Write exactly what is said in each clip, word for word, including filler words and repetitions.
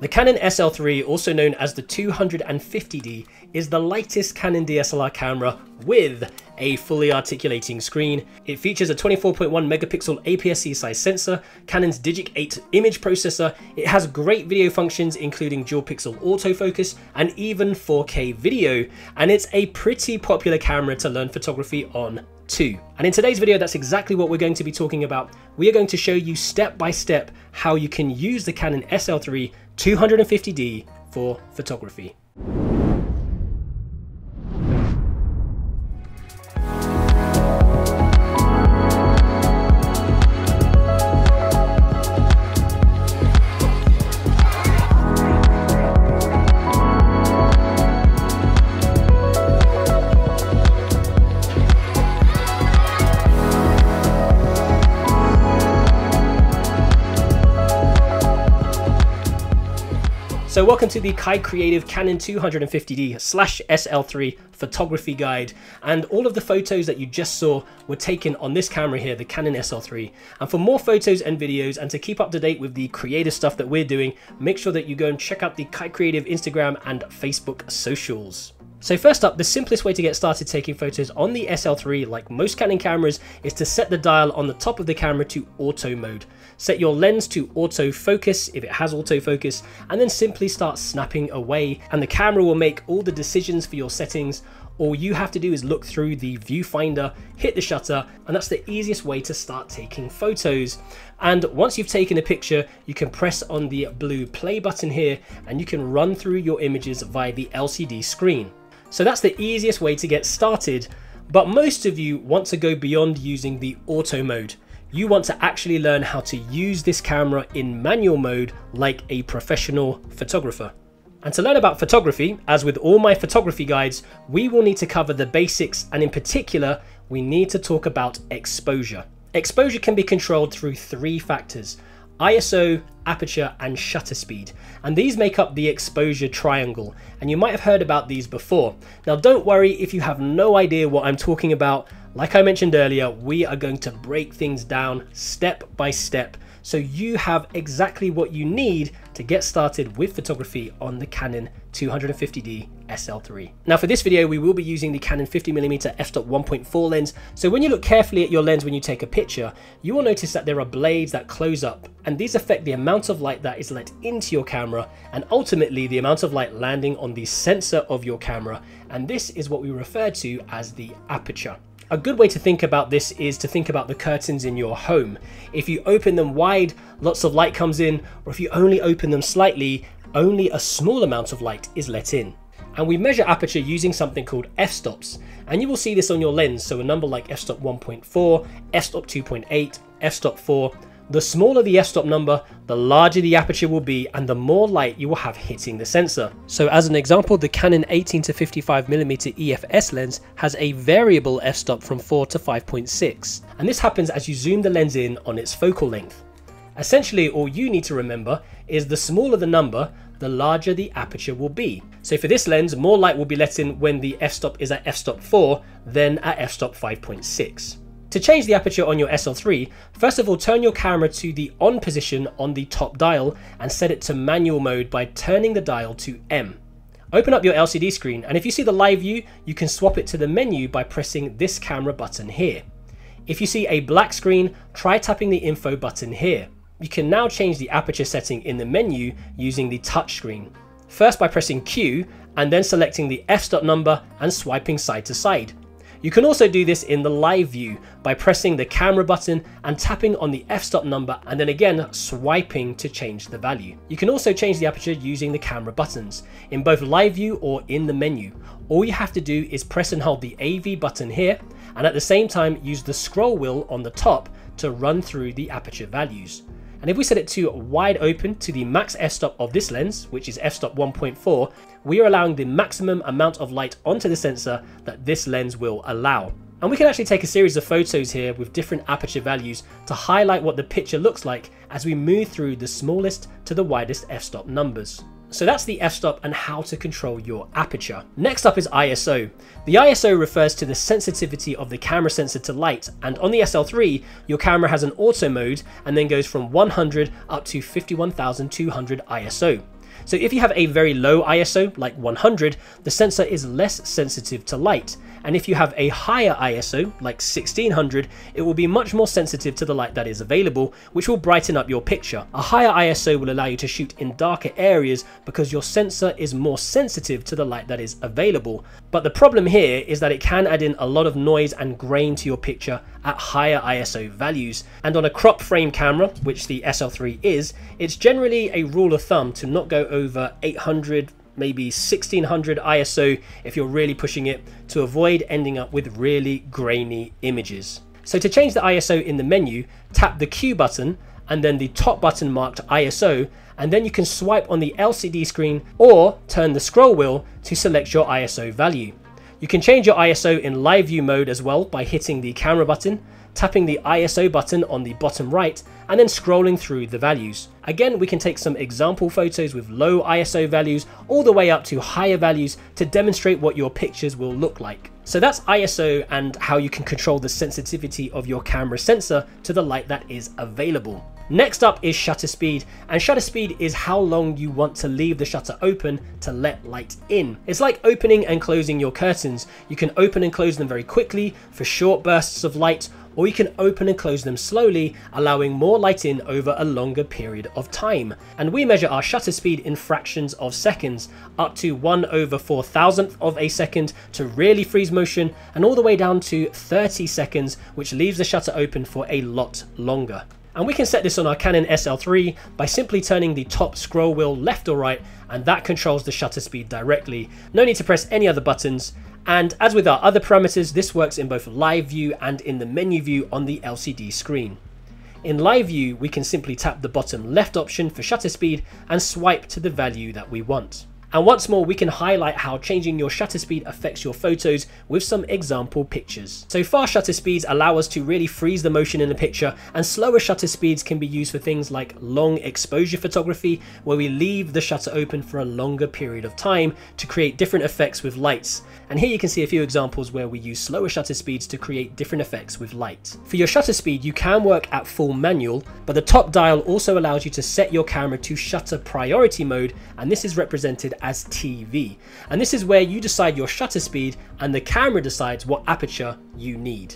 The Canon S L three, also known as the two hundred fifty D, is the lightest Canon D S L R camera with a fully articulating screen. It features a twenty-four point one megapixel A P S C size sensor, Canon's DIGIC eight image processor. It has great video functions including dual pixel autofocus and even four K video, and it's a pretty popular camera to learn photography on too. And in today's video, that's exactly what we're going to be talking about. We are going to show you step by step how you can use the Canon S L three two hundred fifty D for photography. So welcome to the Kai Creative Canon two hundred fifty D slash S L three photography guide, and all of the photos that you just saw were taken on this camera here, the Canon S L three. And for more photos and videos and to keep up to date with the creative stuff that we're doing, make sure that you go and check out the Kai Creative Instagram and Facebook socials. So first up, the simplest way to get started taking photos on the S L three, like most Canon cameras, is to set the dial on the top of the camera to auto mode. Set your lens to autofocus if it has autofocus, and then simply start snapping away, and the camera will make all the decisions for your settings. All you have to do is look through the viewfinder, hit the shutter, and that's the easiest way to start taking photos. And once you've taken a picture, you can press on the blue play button here, and you can run through your images via the L C D screen. So that's the easiest way to get started, but most of you want to go beyond using the auto mode. You want to actually learn how to use this camera in manual mode like a professional photographer. And to learn about photography, as with all my photography guides, we will need to cover the basics, and in particular, we need to talk about exposure. Exposure can be controlled through three factors: I S O, aperture and shutter speed, and these make up the exposure triangle, and you might have heard about these before. Now don't worry if you have no idea what I'm talking about. Like I mentioned earlier, we are going to break things down step by step so you have exactly what you need to get started with photography on the Canon two hundred fifty D S L three. Now for this video, we will be using the Canon fifty millimeter f one point four lens. So when you look carefully at your lens when you take a picture, you will notice that there are blades that close up, and these affect the amount of light that is let into your camera and ultimately the amount of light landing on the sensor of your camera. And this is what we refer to as the aperture. A good way to think about this is to think about the curtains in your home. If you open them wide, lots of light comes in, or if you only open them slightly, only a small amount of light is let in. And we measure aperture using something called f-stops, and you will see this on your lens. So a number like f-stop one point four, f-stop two point eight, f-stop four. The smaller the f-stop number, the larger the aperture will be and the more light you will have hitting the sensor. So as an example, the Canon eighteen to fifty-five millimeter E F S lens has a variable f-stop from four to five point six, and this happens as you zoom the lens in on its focal length. Essentially, all you need to remember is the smaller the number, the larger the aperture will be. So for this lens, more light will be let in when the f-stop is at f-stop four than at f-stop five point six. To change the aperture on your S L three, first of all, turn your camera to the on position on the top dial and set it to manual mode by turning the dial to M. Open up your L C D screen, and if you see the live view, you can swap it to the menu by pressing this camera button here. If you see a black screen, try tapping the info button here. You can now change the aperture setting in the menu using the touchscreen. First by pressing Q and then selecting the f-stop number and swiping side to side. You can also do this in the live view by pressing the camera button and tapping on the f-stop number and then again swiping to change the value. You can also change the aperture using the camera buttons in both live view or in the menu. All you have to do is press and hold the A V button here, and at the same time use the scroll wheel on the top to run through the aperture values. And if we set it to wide open to the max f-stop of this lens, which is f-stop one point four, we are allowing the maximum amount of light onto the sensor that this lens will allow. And we can actually take a series of photos here with different aperture values to highlight what the picture looks like as we move through the smallest to the widest f-stop numbers. So that's the f-stop and how to control your aperture. Next up is I S O. The I S O refers to the sensitivity of the camera sensor to light, and on the S L three, your camera has an auto mode and then goes from one hundred up to fifty-one thousand two hundred I S O. So if you have a very low I S O, like one hundred, the sensor is less sensitive to light. And if you have a higher I S O, like sixteen hundred, it will be much more sensitive to the light that is available, which will brighten up your picture. A higher I S O will allow you to shoot in darker areas because your sensor is more sensitive to the light that is available. But the problem here is that it can add in a lot of noise and grain to your picture at higher I S O values. And on a crop frame camera, which the S L three is, it's generally a rule of thumb to not go over eight hundred, maybe sixteen hundred I S O if you're really pushing it, to avoid ending up with really grainy images. So to change the I S O in the menu, tap the Q button and then the top button marked I S O, and then you can swipe on the L C D screen or turn the scroll wheel to select your I S O value. You can change your I S O in live view mode as well by hitting the camera button, tapping the I S O button on the bottom right, and then scrolling through the values. Again, we can take some example photos with low I S O values all the way up to higher values to demonstrate what your pictures will look like. So that's I S O and how you can control the sensitivity of your camera sensor to the light that is available. Next up is shutter speed, and shutter speed is how long you want to leave the shutter open to let light in. It's like opening and closing your curtains. You can open and close them very quickly for short bursts of light, or you can open and close them slowly, allowing more light in over a longer period of time. And we measure our shutter speed in fractions of seconds, up to one over four thousandth of a second to really freeze motion, and all the way down to thirty seconds, which leaves the shutter open for a lot longer. And we can set this on our Canon S L three by simply turning the top scroll wheel left or right, and that controls the shutter speed directly. No need to press any other buttons. And as with our other parameters, this works in both live view and in the menu view on the L C D screen. In live view, we can simply tap the bottom left option for shutter speed and swipe to the value that we want. And once more, we can highlight how changing your shutter speed affects your photos with some example pictures. So fast shutter speeds allow us to really freeze the motion in a picture, and slower shutter speeds can be used for things like long exposure photography, where we leave the shutter open for a longer period of time to create different effects with lights. And here you can see a few examples where we use slower shutter speeds to create different effects with light. For your shutter speed, you can work at full manual, but the top dial also allows you to set your camera to shutter priority mode, and this is represented as T V. And this is where you decide your shutter speed and the camera decides what aperture you need.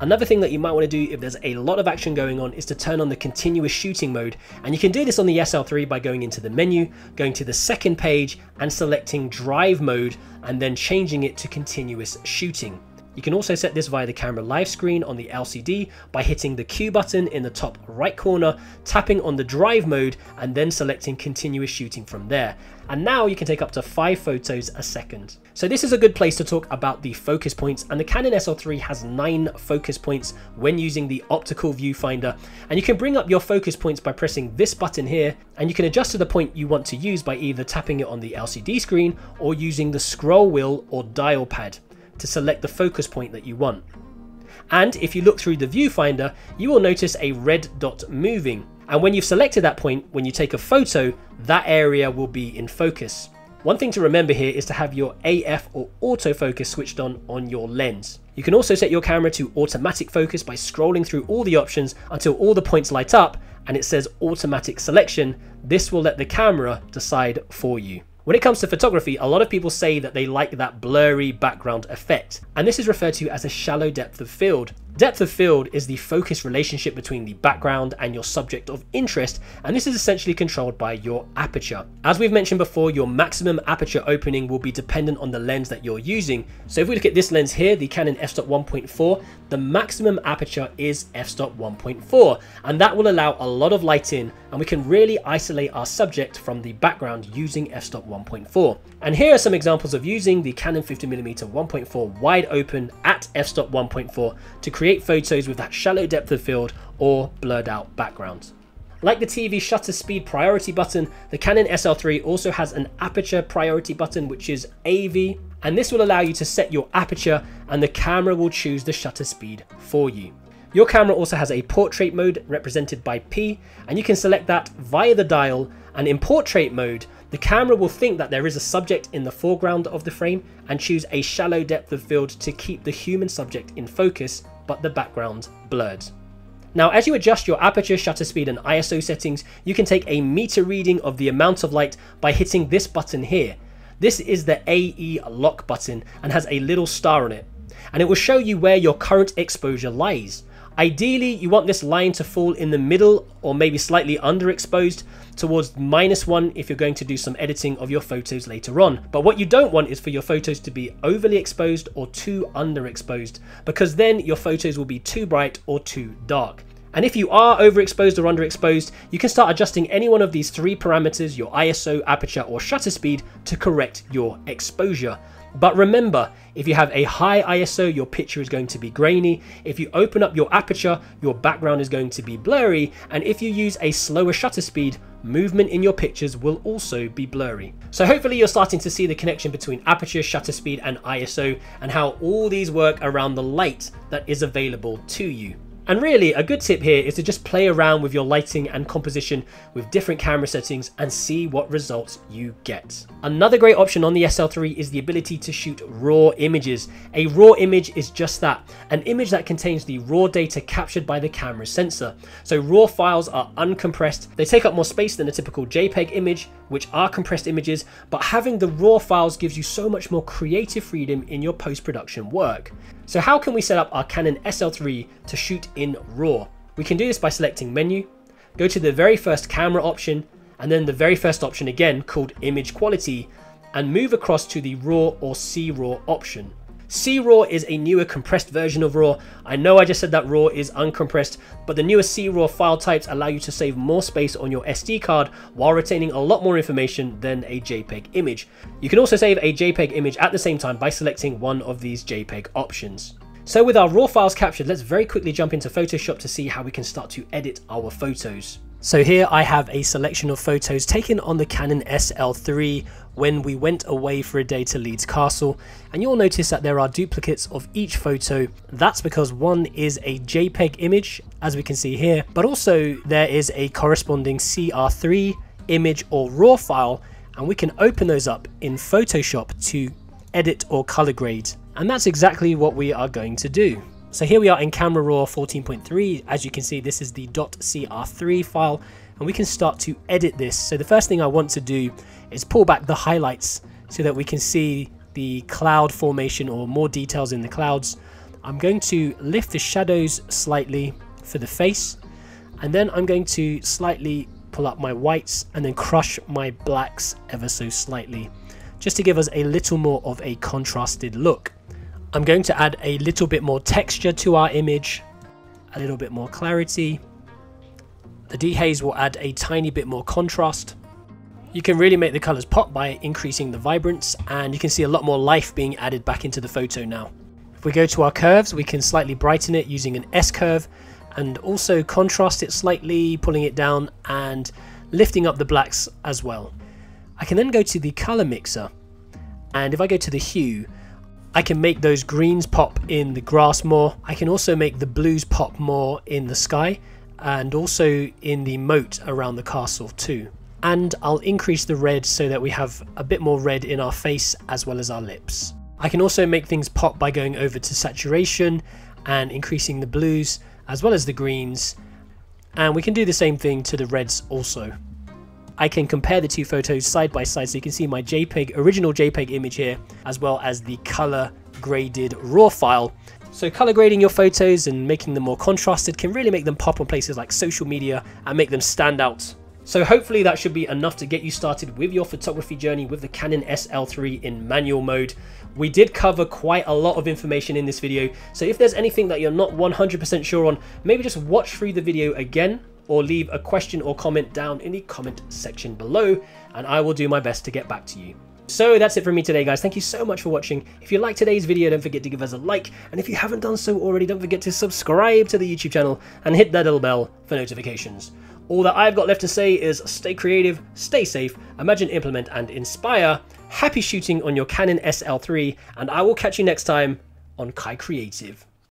Another thing that you might want to do if there's a lot of action going on is to turn on the continuous shooting mode, and you can do this on the S L three by going into the menu, going to the second page and selecting drive mode, and then changing it to continuous shooting. You can also set this via the camera live screen on the L C D by hitting the Q button in the top right corner, tapping on the drive mode, and then selecting continuous shooting from there. And now you can take up to five photos a second. So this is a good place to talk about the focus points, and the Canon S L three has nine focus points when using the optical viewfinder. And you can bring up your focus points by pressing this button here, and you can adjust to the point you want to use by either tapping it on the L C D screen or using the scroll wheel or dial pad to select the focus point that you want. And if you look through the viewfinder, you will notice a red dot moving. And when you've selected that point, when you take a photo, that area will be in focus. One thing to remember here is to have your A F or autofocus switched on on your lens. You can also set your camera to automatic focus by scrolling through all the options until all the points light up and it says automatic selection. This will let the camera decide for you. When it comes to photography, a lot of people say that they like that blurry background effect, and this is referred to as a shallow depth of field. Depth of field is the focus relationship between the background and your subject of interest, and this is essentially controlled by your aperture. As we've mentioned before, your maximum aperture opening will be dependent on the lens that you're using. So if we look at this lens here, the Canon f-stop one point four, the maximum aperture is f-stop one point four, and that will allow a lot of light in, and we can really isolate our subject from the background using f-stop one point four. And here are some examples of using the Canon fifty millimeter one point four wide open at f-stop one point four to create photos with that shallow depth of field or blurred out background. Like the T V shutter speed priority button, the Canon S L three also has an aperture priority button, which is A V, and this will allow you to set your aperture and the camera will choose the shutter speed for you. Your camera also has a portrait mode represented by P, and you can select that via the dial, and in portrait mode, the camera will think that there is a subject in the foreground of the frame and choose a shallow depth of field to keep the human subject in focus, but the background blurred. Now, as you adjust your aperture, shutter speed and I S O settings, you can take a meter reading of the amount of light by hitting this button here. This is the A E lock button and has a little star on it, and it will show you where your current exposure lies. Ideally, you want this line to fall in the middle or maybe slightly underexposed towards minus one if you're going to do some editing of your photos later on. But what you don't want is for your photos to be overly exposed or too underexposed, because then your photos will be too bright or too dark. And if you are overexposed or underexposed, you can start adjusting any one of these three parameters, your I S O, aperture or shutter speed, to correct your exposure. But remember, if you have a high I S O, your picture is going to be grainy. If you open up your aperture, your background is going to be blurry. And if you use a slower shutter speed, movement in your pictures will also be blurry. So hopefully you're starting to see the connection between aperture, shutter speed and I S O, and how all these work around the light that is available to you. And really, a good tip here is to just play around with your lighting and composition with different camera settings and see what results you get. Another great option on the S L three is the ability to shoot raw images. A raw image is just that, an image that contains the raw data captured by the camera sensor. So raw files are uncompressed. They take up more space than a typical JPEG image, which are compressed images, but having the raw files gives you so much more creative freedom in your post-production work. So how can we set up our Canon S L three to shoot in RAW? We can do this by selecting Menu, go to the very first camera option, and then the very first option again called Image Quality, and move across to the RAW or C RAW option. C RAW is a newer compressed version of RAW. I know I just said that RAW is uncompressed, but the newer C RAW file types allow you to save more space on your S D card while retaining a lot more information than a JPEG image. You can also save a JPEG image at the same time by selecting one of these JPEG options. So with our raw files captured, let's very quickly jump into Photoshop to see how we can start to edit our photos. So here I have a selection of photos taken on the Canon S L three when we went away for a day to Leeds Castle, and you'll notice that there are duplicates of each photo. That's because one is a JPEG image, as we can see here, but also there is a corresponding C R three image or raw file, and we can open those up in Photoshop to edit or color grade. And that's exactly what we are going to do. So here we are in Camera Raw fourteen point three. As you can see, this is the .cr three file, and we can start to edit this. So the first thing I want to do is pull back the highlights so that we can see the cloud formation or more details in the clouds. I'm going to lift the shadows slightly for the face, and then I'm going to slightly pull up my whites and then crush my blacks ever so slightly, just to give us a little more of a contrasted look. I'm going to add a little bit more texture to our image, a little bit more clarity. The dehaze will add a tiny bit more contrast. You can really make the colors pop by increasing the vibrance, and you can see a lot more life being added back into the photo now. If we go to our curves, we can slightly brighten it using an S-curve, and also contrast it slightly, pulling it down and lifting up the blacks as well. I can then go to the color mixer, and if I go to the hue, I can make those greens pop in the grass more. I can also make the blues pop more in the sky, and also in the moat around the castle too. And I'll increase the red so that we have a bit more red in our face as well as our lips. I can also make things pop by going over to saturation and increasing the blues as well as the greens. And we can do the same thing to the reds also. I can compare the two photos side by side, so you can see my JPEG, original JPEG image here, as well as the color graded raw file. So color grading your photos and making them more contrasted can really make them pop on places like social media and make them stand out. So hopefully that should be enough to get you started with your photography journey with the Canon S L three in manual mode. We did cover quite a lot of information in this video, so if there's anything that you're not one hundred percent sure on, maybe just watch through the video again, or leave a question or comment down in the comment section below, and I will do my best to get back to you. So that's it from me today, guys. Thank you so much for watching. If you liked today's video, don't forget to give us a like, and if you haven't done so already, don't forget to subscribe to the YouTube channel and hit that little bell for notifications. All that I've got left to say is stay creative, stay safe, imagine, implement, and inspire. Happy shooting on your Canon S L three, and I will catch you next time on Kai Creative.